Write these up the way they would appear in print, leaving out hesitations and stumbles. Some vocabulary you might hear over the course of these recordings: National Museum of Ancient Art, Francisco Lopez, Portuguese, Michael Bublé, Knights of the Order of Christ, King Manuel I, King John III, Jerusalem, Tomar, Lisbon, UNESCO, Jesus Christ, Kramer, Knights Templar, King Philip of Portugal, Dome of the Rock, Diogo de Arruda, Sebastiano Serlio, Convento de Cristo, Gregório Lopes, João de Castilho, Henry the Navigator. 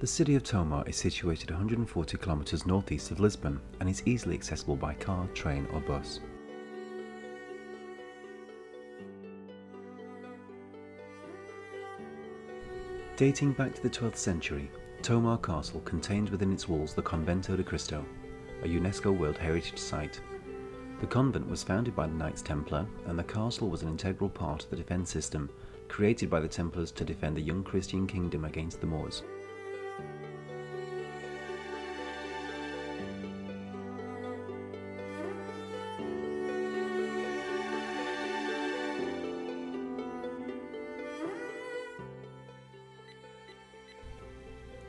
The city of Tomar is situated 140 kilometers northeast of Lisbon and is easily accessible by car, train or bus. Dating back to the 12th century, Tomar Castle contains within its walls the Convento de Cristo, a UNESCO World Heritage Site. The convent was founded by the Knights Templar, and the castle was an integral part of the defence system created by the Templars to defend the young Christian kingdom against the Moors.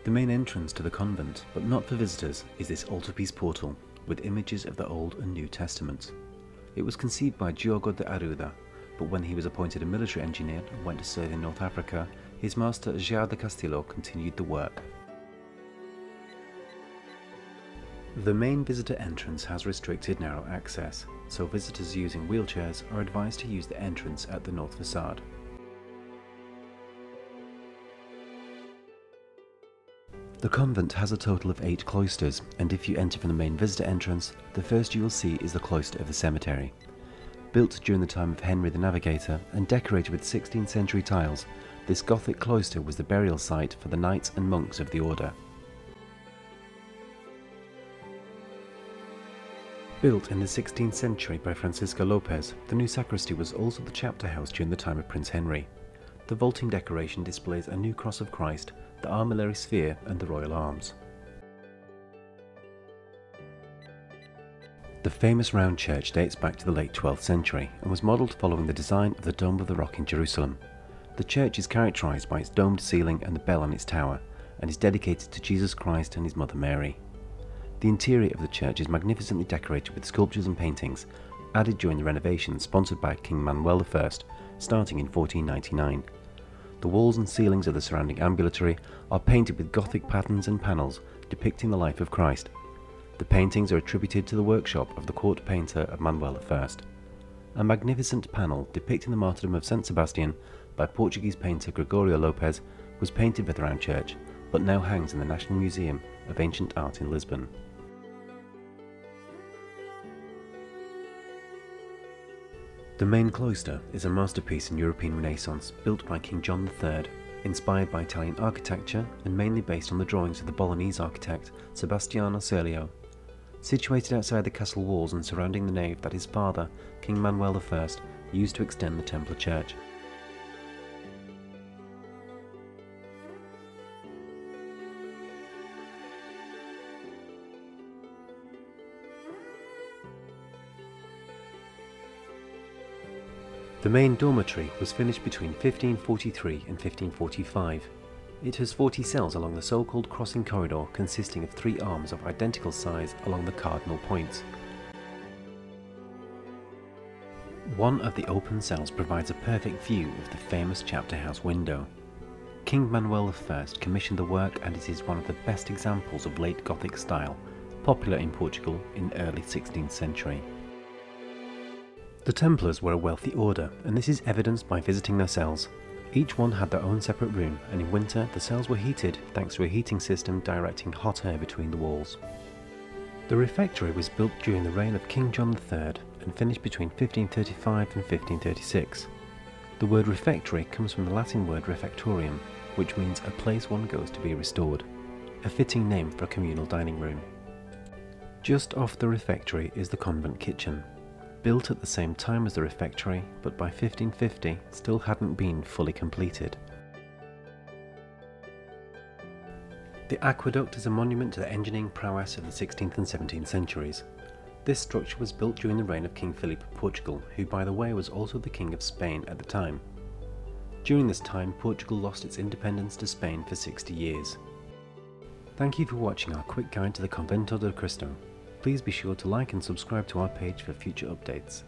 The main entrance to the convent, but not for visitors, is this altarpiece portal with images of the Old and New Testaments. It was conceived by Diogo de Arruda, but when he was appointed a military engineer and went to serve in North Africa, his master João de Castilho continued the work. The main visitor entrance has restricted narrow access, so visitors using wheelchairs are advised to use the entrance at the north facade. The convent has a total of 8 cloisters, and if you enter from the main visitor entrance, the first you will see is the cloister of the cemetery. Built during the time of Henry the Navigator and decorated with 16th century tiles, this Gothic cloister was the burial site for the knights and monks of the order. Built in the 16th century by Francisco Lopez, the new sacristy was also the chapter house during the time of Prince Henry. The vaulting decoration displays a new cross of Christ, the armillary sphere and the royal arms. The famous round church dates back to the late 12th century and was modelled following the design of the Dome of the Rock in Jerusalem. The church is characterised by its domed ceiling and the bell on its tower, and is dedicated to Jesus Christ and his mother Mary. The interior of the church is magnificently decorated with sculptures and paintings, added during the renovation sponsored by King Manuel I, starting in 1499. The walls and ceilings of the surrounding ambulatory are painted with Gothic patterns and panels depicting the life of Christ. The paintings are attributed to the workshop of the court painter of Manuel I. A magnificent panel depicting the martyrdom of St. Sebastian by Portuguese painter Gregório Lopes was painted for the round church, but now hangs in the National Museum of Ancient Art in Lisbon. The main cloister is a masterpiece in European Renaissance built by King John III, inspired by Italian architecture and mainly based on the drawings of the Bolognese architect Sebastiano Serlio. Situated outside the castle walls and surrounding the nave that his father, King Manuel I, used to extend the Templar Church. The main dormitory was finished between 1543 and 1545. It has 40 cells along the so-called crossing corridor, consisting of 3 arms of identical size along the cardinal points. One of the open cells provides a perfect view of the famous chapter house window. King Manuel I commissioned the work, and it is one of the best examples of late Gothic style, popular in Portugal in the early 16th century. The Templars were a wealthy order, and this is evidenced by visiting their cells. Each one had their own separate room, and in winter the cells were heated thanks to a heating system directing hot air between the walls. The refectory was built during the reign of King John III and finished between 1535 and 1536. The word refectory comes from the Latin word refectorium, which means a place one goes to be restored, a fitting name for a communal dining room. Just off the refectory is the convent kitchen. Built at the same time as the refectory, but by 1550 still hadn't been fully completed. The aqueduct is a monument to the engineering prowess of the 16th and 17th centuries. This structure was built during the reign of King Philip of Portugal, who by the way was also the King of Spain at the time. During this time, Portugal lost its independence to Spain for 60 years. Thank you for watching our quick guide to the Convento de Cristo. Please be sure to like and subscribe to our page for future updates.